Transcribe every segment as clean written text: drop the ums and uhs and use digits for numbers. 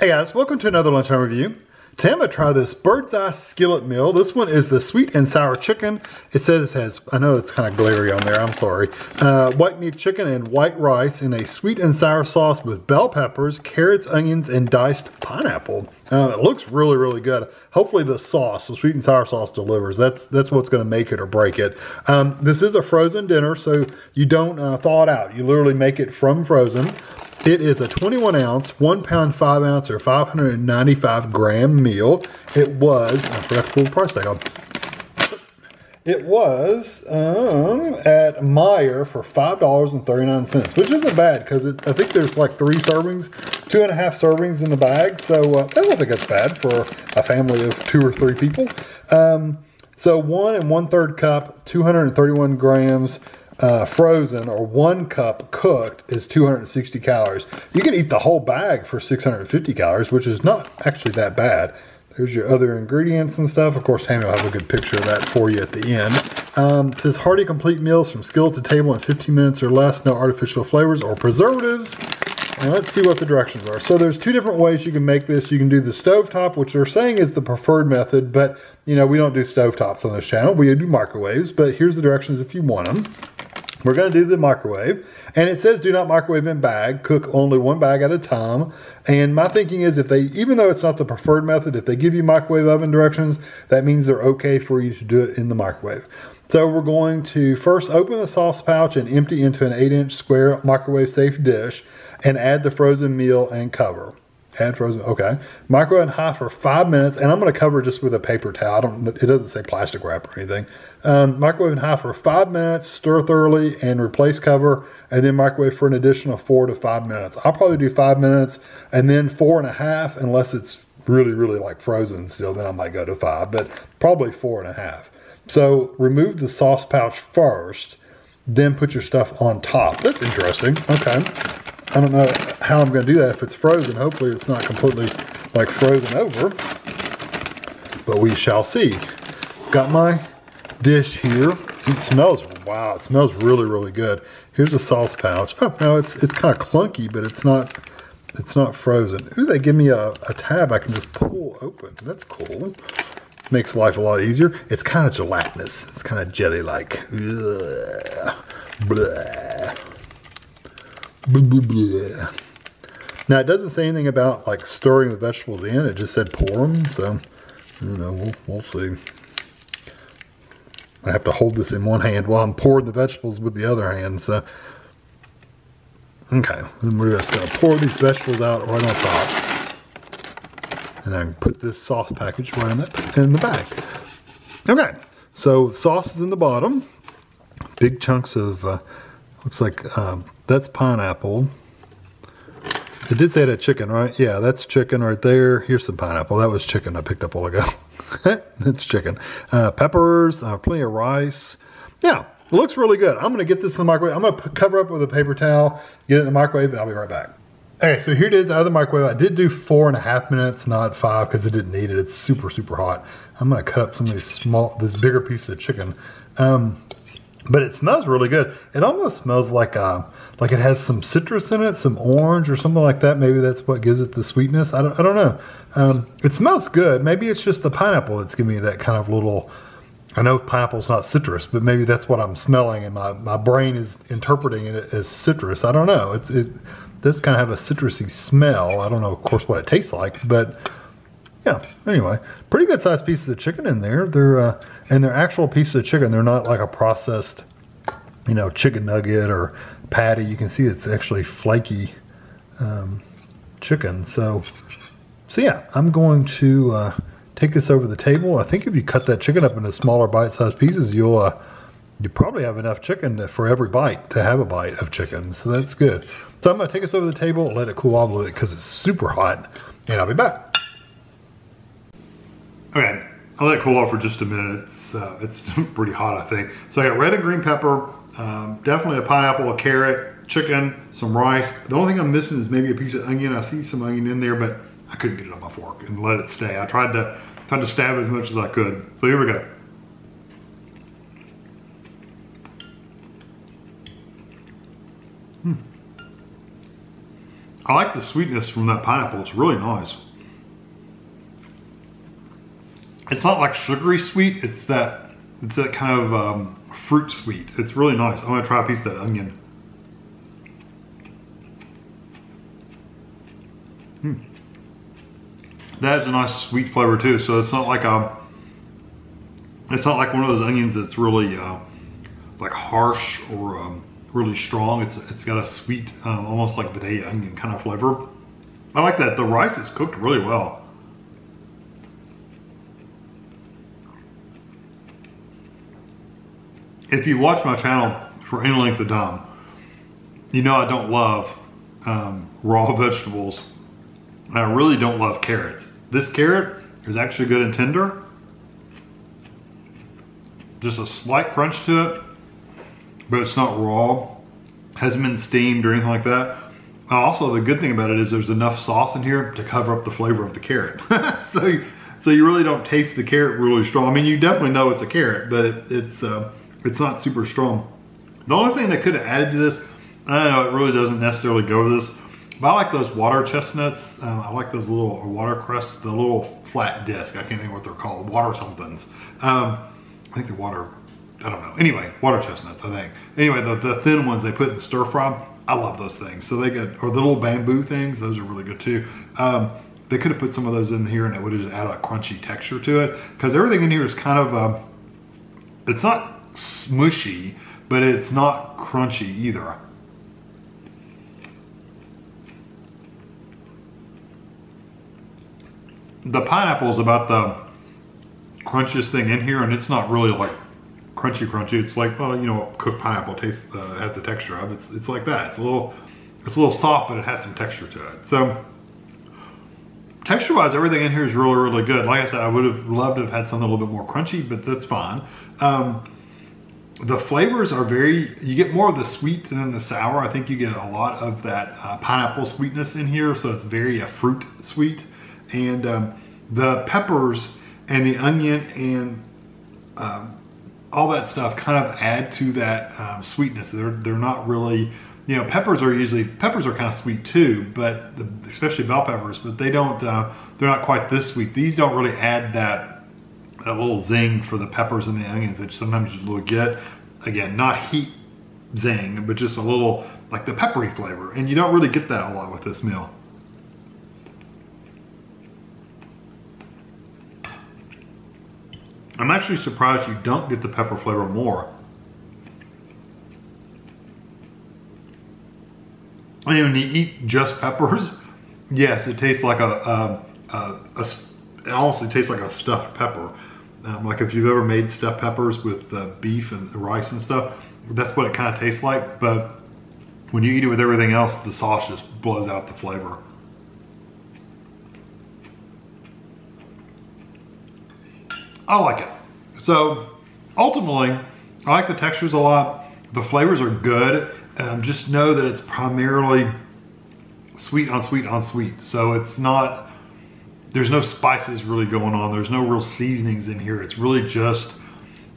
Hey guys, welcome to another Lunchtime Review. Today I'm going to try this Bird's Eye skillet meal. This one is the sweet and sour chicken. It says it has, I know it's kind of glary on there, I'm sorry. White meat chicken and white rice in a sweet and sour sauce with bell peppers, carrots, onions, and diced pineapple. It looks really, really good. Hopefully the sauce, the sweet and sour sauce delivers. That's what's going to make it or break it. This is a frozen dinner, so you don't thaw it out. You literally make it from frozen. It is a 21 ounce, 1 pound, 5 ounce, or 595 gram meal. It was, I forgot to pull the price tag off. It was at Meijer for $5.39, which isn't bad because I think there's like 2.5 servings in the bag. So I don't think that's bad for a family of 2 or 3 people. So 1 1/3 cup, 231 grams. Frozen, or 1 cup cooked, is 260 calories. You can eat the whole bag for 650 calories, which is not actually that bad. There's your other ingredients and stuff. Of course, Tammy will have a good picture of that for you at the end. It says hearty, complete meals from skillet to table in 15 minutes or less. No artificial flavors or preservatives. And let's see what the directions are. So there's 2 different ways you can make this. You can do the stovetop, which they're saying is the preferred method, but you know, we don't do stovetops on this channel. We do microwaves, but here's the directions if you want them. We're going to do the microwave, and it says do not microwave in bag, cook only 1 bag at a time. And my thinking is, if they, even though it's not the preferred method, if they give you microwave oven directions, that means they're okay for you to do it in the microwave. So we're going to first open the sauce pouch and empty into an 8-inch square microwave safe dish and add the frozen meal and cover. Add frozen, okay. Microwave on high for 5 minutes, and I'm going to cover just with a paper towel. It doesn't say plastic wrap or anything. Microwave on high for 5 minutes, stir thoroughly, and replace cover, and then microwave for an additional 4 to 5 minutes. I'll probably do 5 minutes, and then 4.5, unless it's really, really like frozen still, then I might go to 5, but probably 4.5. So remove the sauce pouch first, then put your stuff on top. That's interesting, okay. I don't know how I'm going to do that if it's frozen. Hopefully it's not completely like frozen over, but we shall see. Got my dish here. It smells, wow, it smells really, really good. Here's the sauce pouch. Oh, no, it's kind of clunky, but it's not frozen. Ooh, they give me a tab I can just pull open. That's cool. Makes life a lot easier. It's kind of gelatinous. It's kind of jelly-like. Blah, blah. Blah, blah, blah. Now it doesn't say anything about like stirring the vegetables in. It just said pour them, so you know, we'll see. I have to hold this in 1 hand while I'm pouring the vegetables with the other hand. So okay, then we're just gonna pour these vegetables out right on top, and I can put this sauce package right in the bag. Okay, so sauce is in the bottom. Big chunks of looks like. That's pineapple. It did say it had chicken, right? Yeah, that's chicken right there. Here's some pineapple. That was chicken I picked up a while ago. That's chicken. Peppers, plenty of rice. Yeah, it looks really good. I'm gonna get this in the microwave. I'm gonna cover up with a paper towel, get it in the microwave, and I'll be right back. Okay, so here it is out of the microwave. I did do 4.5 minutes, not 5, because I didn't need it. It's super, super hot. I'm gonna cut up some of these this bigger piece of chicken. But it smells really good. It almost smells like it has some citrus in it, some orange or something like that. Maybe that's what gives it the sweetness. I don't know. It smells good. Maybe it's just the pineapple that's giving me that kind of little, I know pineapple's not citrus, but maybe that's what I'm smelling and my brain is interpreting it as citrus. I don't know. It does kind of have a citrusy smell. I don't know, of course, what it tastes like, but yeah, anyway, pretty good sized pieces of chicken in there. They're actual pieces of chicken. They're not like a processed, you know, chicken nugget or patty. You can see it's actually flaky chicken. So yeah, I'm going to take this over the table. I think if you cut that chicken up into smaller bite-sized pieces, you probably have enough chicken for every bite to have a bite of chicken. So that's good. So I'm gonna take this over the table and let it cool off a little bit because it's super hot, and I'll be back. Okay, I'll let it cool off for just a minute. It's pretty hot, I think. So I got red and green pepper, definitely a pineapple, a carrot, chicken, some rice. The only thing I'm missing is maybe a piece of onion. I see some onion in there, but I couldn't get it on my fork and let it stay. I tried to stab as much as I could. So here we go. I like the sweetness from that pineapple. It's really nice. It's not like sugary sweet. It's that kind of fruit sweet. It's really nice. I'm gonna try a piece of that onion. That has a nice sweet flavor too. So it's not like it's not like one of those onions that's really like harsh or really strong. It's got a sweet, almost like Vidalia onion kind of flavor. I like that. The rice is cooked really well. If you watch my channel for any length of time, you know I don't love raw vegetables. I really don't love carrots. This carrot is actually good and tender. Just a slight crunch to it, but it's not raw. Hasn't been steamed or anything like that. Also, the good thing about it is there's enough sauce in here to cover up the flavor of the carrot. so you really don't taste the carrot really strong. I mean, you definitely know it's a carrot, but it's not super strong. The only thing that could have added to this, I don't know, it really doesn't necessarily go to this, but I like those water chestnuts. I like those little watercress, the little flat disc. I can't think what they're called, water somethings. I think they're water, I don't know. Anyway, water chestnuts, I think. Anyway, the thin ones they put in stir fry, I love those things. So they got, or the little bamboo things, those are really good too. They could have put some of those in here and it would have just added a crunchy texture to it. Cause everything in here is kind of, it's not smooshy, but it's not crunchy either. The pineapple is about the crunchiest thing in here, and it's not really like crunchy. It's like, well, you know, cooked pineapple tastes, has the texture of it. It's like that. It's a little soft, but it has some texture to it. So texture-wise, everything in here is really, really good. Like I said, I would have loved to have had something a little bit more crunchy, but that's fine. The flavors are you get more of the sweet than the sour. I think you get a lot of that pineapple sweetness in here. So it's very fruit sweet. And the peppers and the onion and all that stuff kind of add to that sweetness. They're not really, you know, peppers are kind of sweet too, but especially bell peppers, but they don't, they're not quite this sweet. These don't really add that little zing for the peppers and the onions that sometimes you will get. Again, not heat zing, but just a little, like the peppery flavor. And you don't really get that a lot with this meal. I'm actually surprised you don't get the pepper flavor more. I mean, when you eat just peppers, yes, it tastes like it honestly tastes like a stuffed pepper. Like if you've ever made stuffed peppers with beef and rice and stuff, that's what it kind of tastes like. But when you eat it with everything else, the sauce just blows out the flavor. I like it. So ultimately, I like the textures a lot. The flavors are good. Just know that it's primarily sweet on sweet on sweet. So it's not, there's no spices really going on. There's no real seasonings in here. It's really just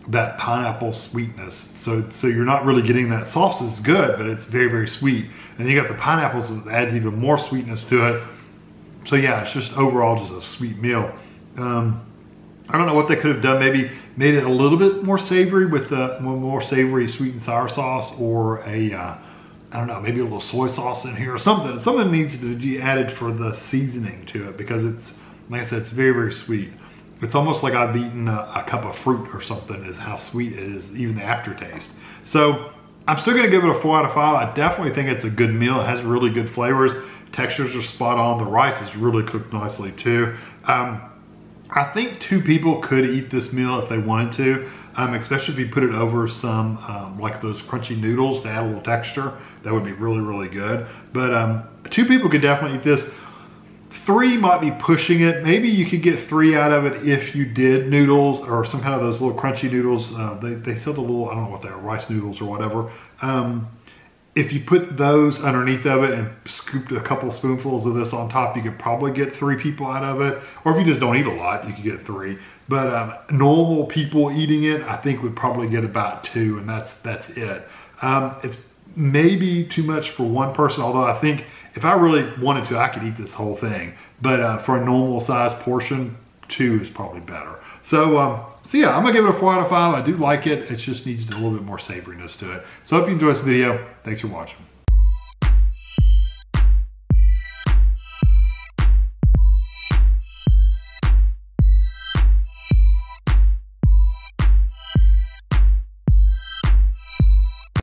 that pineapple sweetness. So you're not really getting that. Sauce is good, but it's very, very sweet. And you got the pineapples that adds even more sweetness to it. So yeah, it's just overall just a sweet meal. I don't know what they could have done. Maybe made it a little bit more savory with a more savory sweet and sour sauce, or a I don't know, maybe a little soy sauce in here or something. Something needs to be added for the seasoning to it, because it's, like I said, it's very, very sweet. It's almost like I've eaten a cup of fruit or something, is how sweet it is, even the aftertaste. So I'm still gonna give it a 4 out of 5. I definitely think it's a good meal. It has really good flavors. Textures are spot on. The rice is really cooked nicely too. I think 2 people could eat this meal if they wanted to, especially if you put it over some, like those crunchy noodles to add a little texture. That would be really, really good. But 2 people could definitely eat this. 3 might be pushing it. Maybe you could get 3 out of it if you did noodles or some kind of those little crunchy noodles. They sell the little, I don't know what they are, rice noodles or whatever. If you put those underneath of it and scooped a couple spoonfuls of this on top, you could probably get 3 people out of it. Or if you just don't eat a lot, you could get 3. But normal people eating it, I think, would probably get about 2, and that's it. It's maybe too much for one person, although I think if I really wanted to, I could eat this whole thing. But for a normal size portion, 2 is probably better. So yeah, I'm gonna give it a 4 out of 5. I do like it. It just needs a little bit more savoriness to it. So I hope you enjoyed this video. Thanks for watching.